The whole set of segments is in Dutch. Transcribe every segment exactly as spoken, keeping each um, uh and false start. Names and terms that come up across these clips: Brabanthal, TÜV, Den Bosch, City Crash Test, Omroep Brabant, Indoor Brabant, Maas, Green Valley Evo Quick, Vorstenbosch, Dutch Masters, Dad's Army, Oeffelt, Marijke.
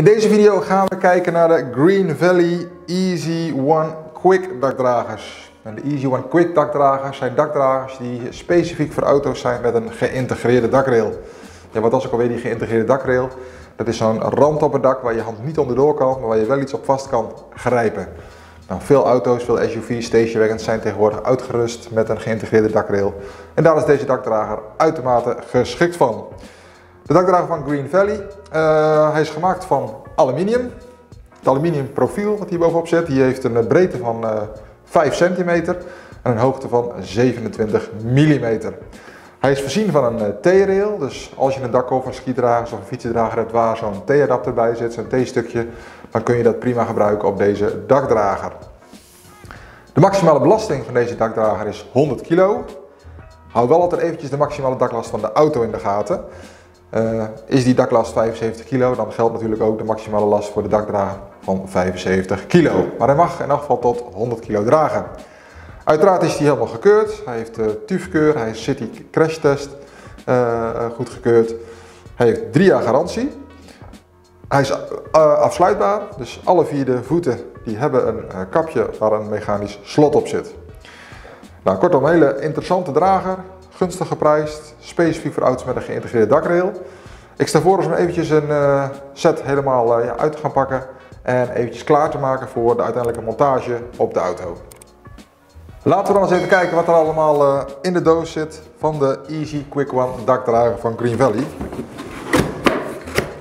In deze video gaan we kijken naar de Green Valley Easy One Quick dakdragers. En de Easy One Quick dakdragers zijn dakdragers die specifiek voor auto's zijn met een geïntegreerde dakrail. Ja, wat was ook alweer die geïntegreerde dakrail? Dat is zo'n rand op het dak waar je hand niet onderdoor kan, maar waar je wel iets op vast kan grijpen. Nou, veel auto's, veel S U V's, stationwagens zijn tegenwoordig uitgerust met een geïntegreerde dakrail. En daar is deze dakdrager uitermate geschikt van. De dakdrager van Green Valley, uh, hij is gemaakt van aluminium. Het aluminium profiel wat hier bovenop zit, die heeft een breedte van uh, vijf centimeter en een hoogte van zevenentwintig millimeter. Hij is voorzien van een T-rail, dus als je een dakhof, een skidrager of een fietsendrager hebt waar zo'n T-adapter bij zit, zo'n T-stukje, dan kun je dat prima gebruiken op deze dakdrager. De maximale belasting van deze dakdrager is honderd kilo. Hou wel altijd eventjes de maximale daklast van de auto in de gaten. Uh, is die daklast vijfenzeventig kilo, dan geldt natuurlijk ook de maximale last voor de dakdrager van vijfenzeventig kilo. Maar hij mag in afval tot honderd kilo dragen. Uiteraard is hij helemaal gekeurd. Hij heeft de TÜV-keur, hij is City Crash Test uh, goed gekeurd. Hij heeft drie jaar garantie. Hij is uh, afsluitbaar, dus alle vier de voeten die hebben een uh, kapje waar een mechanisch slot op zit. Nou, kortom, een hele interessante drager. Gunstig geprijsd, specifiek voor auto's met een geïntegreerde dakrail. Ik stel voor om eventjes een uh, set helemaal uh, ja, uit te gaan pakken en eventjes klaar te maken voor de uiteindelijke montage op de auto. Laten we dan eens even kijken wat er allemaal uh, in de doos zit van de Easy Quick One dakdrager van Green Valley.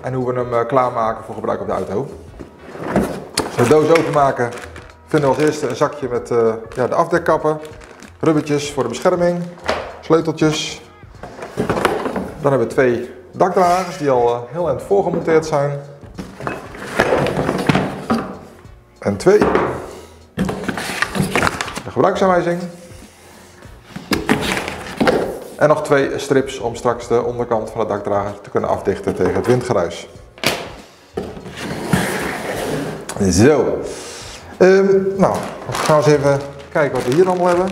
En hoe we hem uh, klaarmaken voor gebruik op de auto. Als we de doos openmaken vinden we als eerste een zakje met uh, ja, de afdekkappen, rubbertjes voor de bescherming, sleuteltjes. Dan hebben we twee dakdragers die al uh, heel eind voorgemonteerd zijn. En twee. De gebruiksaanwijzing. En nog twee strips om straks de onderkant van de dakdrager te kunnen afdichten tegen het windgeruis. Zo. Um, nou, we gaan eens even kijken wat we hier allemaal hebben.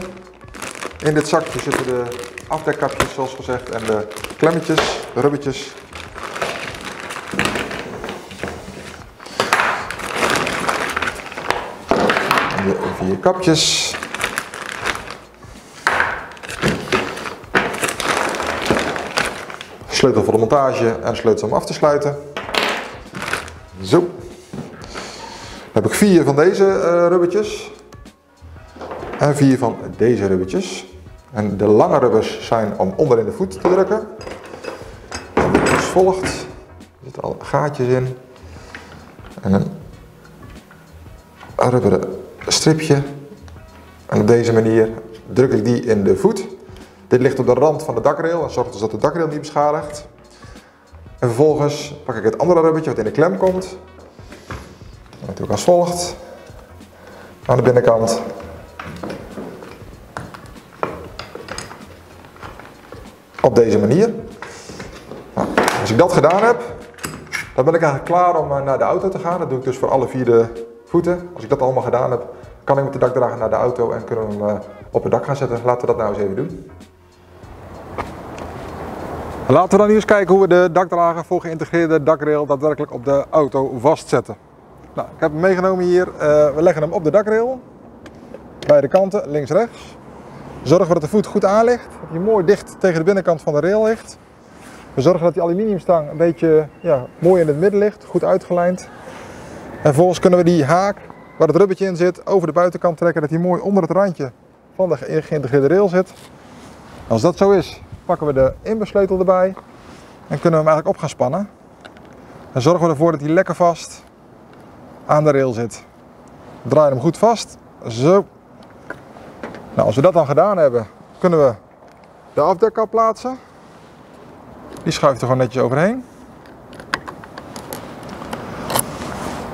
In dit zakje zitten de afdekkapjes zoals gezegd en de klemmetjes, de rubbertjes. En de vier kapjes. Sleutel voor de montage en sleutel om af te sluiten. Zo. Dan heb ik vier van deze uh, rubbertjes. En vier van deze rubbertjes. En de lange rubbers zijn om onder in de voet te drukken. Als volgt. Er zitten al gaatjes in. En een rubberen stripje. En op deze manier druk ik die in de voet. Dit ligt op de rand van de dakrail en zorgt dus dat de dakrail niet beschadigt. En vervolgens pak ik het andere rubbertje wat in de klem komt. Dat doe ik als volgt. Aan de binnenkant. Op deze manier. Nou, als ik dat gedaan heb, dan ben ik eigenlijk klaar om naar de auto te gaan. Dat doe ik dus voor alle vier de voeten. Als ik dat allemaal gedaan heb, kan ik met de dakdrager naar de auto en kunnen we hem op het dak gaan zetten. Laten we dat nou eens even doen. Laten we dan nu eens kijken hoe we de dakdrager voor geïntegreerde dakrail daadwerkelijk op de auto vastzetten. Nou, ik heb hem meegenomen hier. Uh, we leggen hem op de dakrail. Beide kanten, links rechts. Zorgen we dat de voet goed aan ligt, dat hij mooi dicht tegen de binnenkant van de rail ligt. We zorgen dat die aluminiumstang een beetje ja, mooi in het midden ligt, goed uitgelijnd. En vervolgens kunnen we die haak waar het rubbertje in zit over de buitenkant trekken, dat hij mooi onder het randje van de geïntegreerde rail zit. Als dat zo is, pakken we de inbesleutel erbij en kunnen we hem eigenlijk op gaan spannen. En zorgen we ervoor dat hij lekker vast aan de rail zit. Draai hem goed vast, zo. Nou, als we dat dan gedaan hebben, kunnen we de afdekkap plaatsen. Die schuift er gewoon netjes overheen.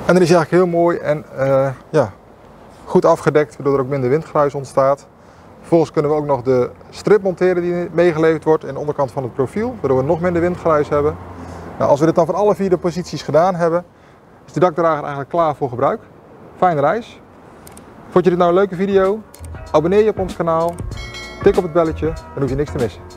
En dan is hij eigenlijk heel mooi en uh, ja, goed afgedekt, waardoor er ook minder windgeruis ontstaat. Vervolgens kunnen we ook nog de strip monteren die meegeleverd wordt in de onderkant van het profiel, waardoor we nog minder windgeruis hebben. Nou, als we dit dan van alle vier de posities gedaan hebben, is de dakdrager eigenlijk klaar voor gebruik. Fijne reis. Vond je dit nou een leuke video? Abonneer je op ons kanaal, tik op het belletje, dan hoef je niks te missen.